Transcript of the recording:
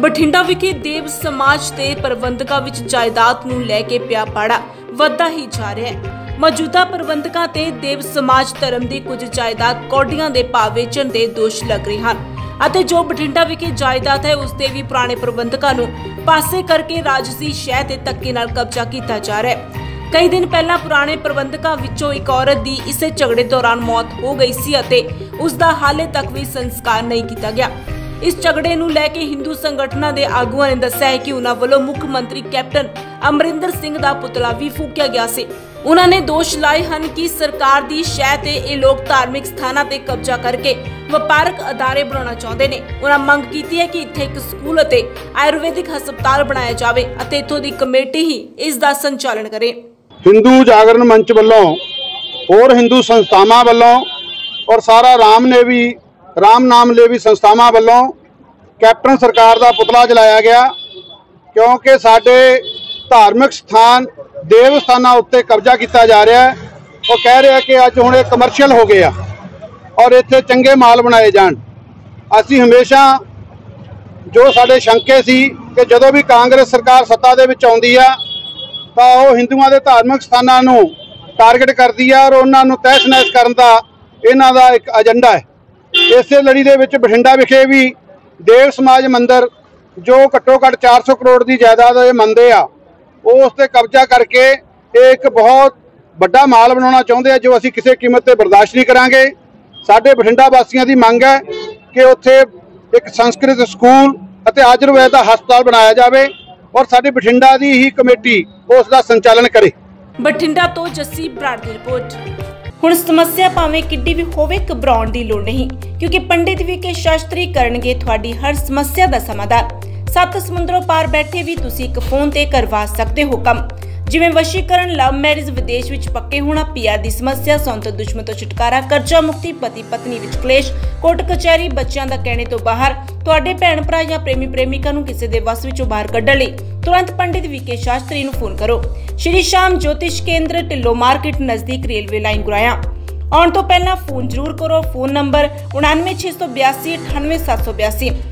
ਬਠਿੰਡਾ ਵਿਖੇ ਦੇਵ समाज ਤੇ ਪ੍ਰਬੰਧਕਾਂ ਵਿੱਚ ਜਾਇਦਾਦ ਨੂੰ ਲੈ ਕੇ ਪਿਆ ਪਾੜਾ ਵੱਧਦਾ ਹੀ ਜਾ ਰਿਹਾ ਹੈ। ਮੌਜੂਦਾ ਪ੍ਰਬੰਧਕਾਂ ਤੇ ਦੇਵ समाज ਧਰਮ ਦੀ ਕੁਝ ਜਾਇਦਾਦ ਕੌਡੀਆਂ ਦੇ ਭਾਅ ਵੇਚਣ ਦੇ ਦੋਸ਼ ਲੱਗ ਰਹੇ ਹਨ ਅਤੇ ਜੋ ਬਠਿੰਡਾ ਵਿਖੇ ਜਾਇਦਾਦ ਹੈ ਉਸ ਤੇ ਵੀ ਪੁਰਾਣੇ ਪ੍ਰਬੰਧਕਾਂ ਨੂੰ ਪਾਸੇ ਕਰਕੇ ਰਾਜਸੀ ਸ਼ਹਿ ਤੇ ਧੱਕੇ ਨਾਲ ਕਬਜ਼ਾ ਕੀਤਾ ਜਾ ਰਿਹਾ ਹੈ। कई दिन पहला पुराने प्रबंधकों विचों एक औरत दी इसे झगड़े दौरान मौत हो गई सी अते उस दा हाले तक भी संस्कार नहीं किया गया। इस झगड़े नू लेके हिंदू संगठनां दे आगूआं ने दस्सिया है कि उन्हां वल्लों मुख्यमंत्री कैप्टन अमरिंदर सिंह दा पुतला भी फूकिया गया सी। उन्हां ने दोष लाए हन कि सरकार दी शह ते इह लोक धार्मिक स्थानां ते कब्जा करके ਵਪਾਰਕ ਅਦਾਰੇ ਬਣਾਉਣਾ ਚਾਹੁੰਦੇ ਨੇ। ਉਹਨਾਂ ਮੰਗ ਕੀਤੀ ਹੈ ਕਿ ਇੱਥੇ ਇੱਕ ਸਕੂਲ ਅਤੇ ਆਯੁਰਵੈਦਿਕ ਹਸਪਤਾਲ ਬਣਾਇਆ ਜਾਵੇ ਅਤੇ ਇੱਥੋਂ ਦੀ ਕਮੇਟੀ ਹੀ ਇਸ ਦਾ ਸੰਚਾਲਨ ਕਰੇ। हिंदू जागरण मंच वालों और हिंदू संस्थावां वालों और सारा राम नाम लेवी संस्थावां वालों कैप्टन सरकार का पुतला जलाया गया क्योंकि साडे धार्मिक स्थान देव स्थाना उत्ते कब्जा किया जा रहा है और कह रहा कि अज हुण ये कमर्शियल हो गया और इत्थे चंगे माल बनाए जाण। असी हमेशा जो साडे शंके सी कि जदों भी कांग्रेस सरकार सत्ता दे विच आउंदी आ तो वह हिंदुओं के धार्मिक स्थानों को टारगेट करती है और उन्होंने तहस नहस करने का इन्हों का एक एजेंडा है। इस लड़ी के बठिंडा विखे भी देव समाज मंदिर जो घट्टो घट्ट 400 करोड़ की जायदाद मनते हैं उस पर कब्जा करके एक बहुत बड़ा माल बनाना चाहते हैं जो असी किसी कीमत पर बर्दाश्त नहीं करांगे। साडे बठिंडा वासियों की मंग है कि उत्थे एक संस्कृत स्कूल और आयुर्वेद का हस्पताल बनाया जाए और साडे बठिंडा की ही कमेटी उसका संचालन करे। बठिंडा तो जस्सी बराड़ की रिपोर्ट। हुण समस्या भावें किड्डी भी होवे घबराउण दी लोड़ नहीं क्योंकि पंडित वीके शास्त्री करनगे तुहाडी हर समस्या दा समाधान। सत्त समुंदरों पार बैठे भी तुसीं इक फोन ते करवा सकदे हो कम जिवें वशीकरण, लव मैरिज, विदेश विच पक्के होना, पीआर दी समस्या, सौंत दुश्मन तो छुटकारा, कर्जा मुक्ति, पति पत्नी विच कलेश, कोर्ट कचहरी, बच्चों का कहने तो बाहर, तुहाडे भैण भरा या प्रेमी प्रेमिका नूं किसे दे वस विचों बाहर कड्ढण लई तुरंत पंडित वीके शास्त्री नूं फोन करो। श्री शाम ज्योतिष केंद्र, ढिल्लो मार्केट नजदीक रेलवे लाइन गुराया। आउण तों पहिलां फोन जरूर करो। Phone number 99682 98782।